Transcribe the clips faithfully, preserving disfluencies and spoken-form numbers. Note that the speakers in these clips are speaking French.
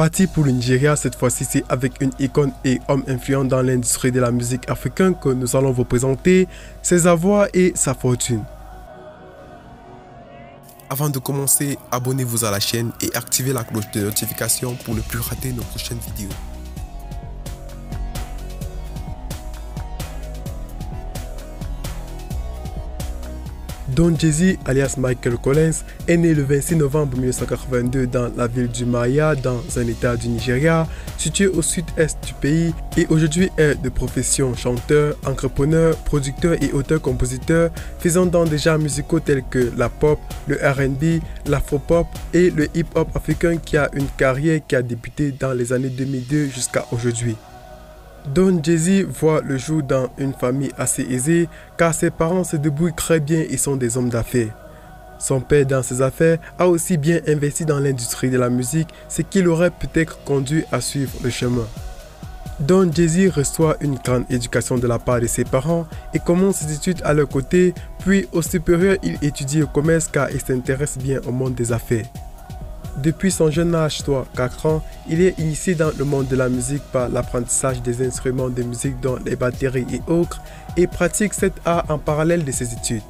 Parti pour le Nigeria, cette fois-ci c'est avec une icône et homme influent dans l'industrie de la musique africaine que nous allons vous présenter ses avoirs et sa fortune. Avant de commencer, abonnez-vous à la chaîne et activez la cloche de notification pour ne plus rater nos prochaines vidéos. Don Jazzy, alias Michael Collins, est né le vingt-six novembre mille neuf cent quatre-vingt-deux dans la ville du Maya, dans un état du Nigeria, situé au sud-est du pays, et aujourd'hui est de profession chanteur, entrepreneur, producteur et auteur-compositeur, faisant dans des genres musicaux tels que la pop, le R and B, l'afro-pop et le hip-hop africain, qui a une carrière qui a débuté dans les années deux mille deux jusqu'à aujourd'hui. Don Jazzy voit le jour dans une famille assez aisée car ses parents se débrouillent très bien et sont des hommes d'affaires. Son père dans ses affaires a aussi bien investi dans l'industrie de la musique, ce qui l'aurait peut-être conduit à suivre le chemin. Don Jazzy reçoit une grande éducation de la part de ses parents et commence ses études à leur côté, puis au supérieur il étudie le commerce car il s'intéresse bien au monde des affaires. Depuis son jeune âge, soit quatre ans, il est initié dans le monde de la musique par l'apprentissage des instruments de musique dont les batteries et autres, et pratique cet art en parallèle de ses études.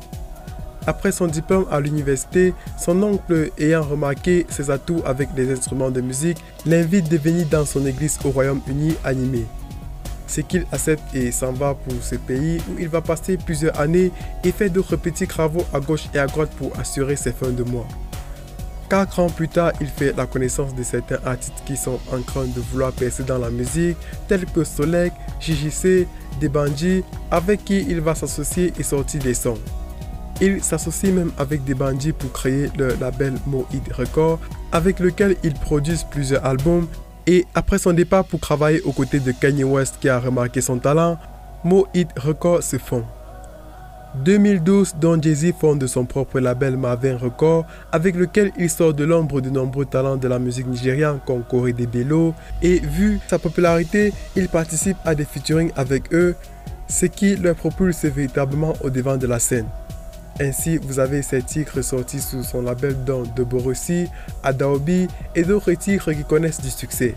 Après son diplôme à l'université, son oncle ayant remarqué ses atouts avec les instruments de musique, l'invite de venir dans son église au Royaume-Uni animée. C'est qu'il accepte et s'en va pour ce pays où il va passer plusieurs années et fait d'autres petits travaux à gauche et à droite pour assurer ses fins de mois. Quatre ans plus tard, il fait la connaissance de certains artistes qui sont en train de vouloir percer dans la musique, tels que Solek, J J C, D-Banji, avec qui il va s'associer et sortir des sons. Il s'associe même avec D-Banji pour créer le label Mo'Hit Records, avec lequel ils produisent plusieurs albums, et après son départ pour travailler aux côtés de Kanye West qui a remarqué son talent, Mo'Hit Records se fonde. deux mille douze, Don Jazzy fonde son propre label Mavin Records, avec lequel il sort de l'ombre de nombreux talents de la musique nigériane comme Korede Bello, et vu sa popularité, il participe à des featuring avec eux, ce qui leur propulse véritablement au devant de la scène. Ainsi, vous avez ses titres sortis sous son label dont De Borossi, Adaobi et d'autres titres qui connaissent du succès.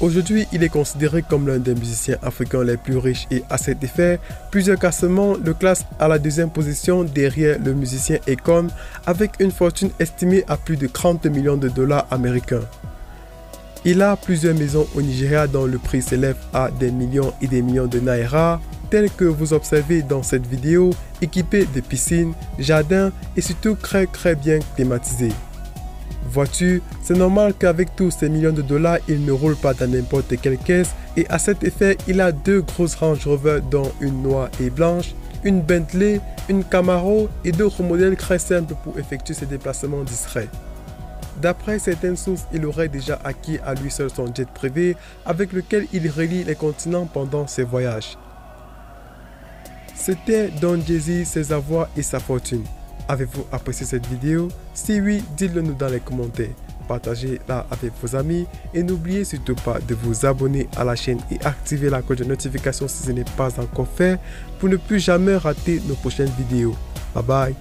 Aujourd'hui, il est considéré comme l'un des musiciens africains les plus riches et à cet effet, plusieurs classements le classent à la deuxième position derrière le musicien Ekon avec une fortune estimée à plus de trente millions de dollars américains. Il a plusieurs maisons au Nigeria dont le prix s'élève à des millions et des millions de naira, tels que vous observez dans cette vidéo, équipé de piscines, jardins et surtout très très bien climatisé. Vois-tu, c'est normal qu'avec tous ces millions de dollars, il ne roule pas dans n'importe quelle caisse et à cet effet, il a deux grosses Range Rover dont une noire et blanche, une Bentley, une Camaro et d'autres modèles très simples pour effectuer ses déplacements discrets. D'après certaines sources, il aurait déjà acquis à lui seul son jet privé avec lequel il relie les continents pendant ses voyages. C'était Don Jazzy, ses avoirs et sa fortune. Avez-vous apprécié cette vidéo? Si oui, dites-le nous dans les commentaires. Partagez-la avec vos amis et n'oubliez surtout pas de vous abonner à la chaîne et activer la cloche de notification si ce n'est pas encore fait pour ne plus jamais rater nos prochaines vidéos. Bye bye!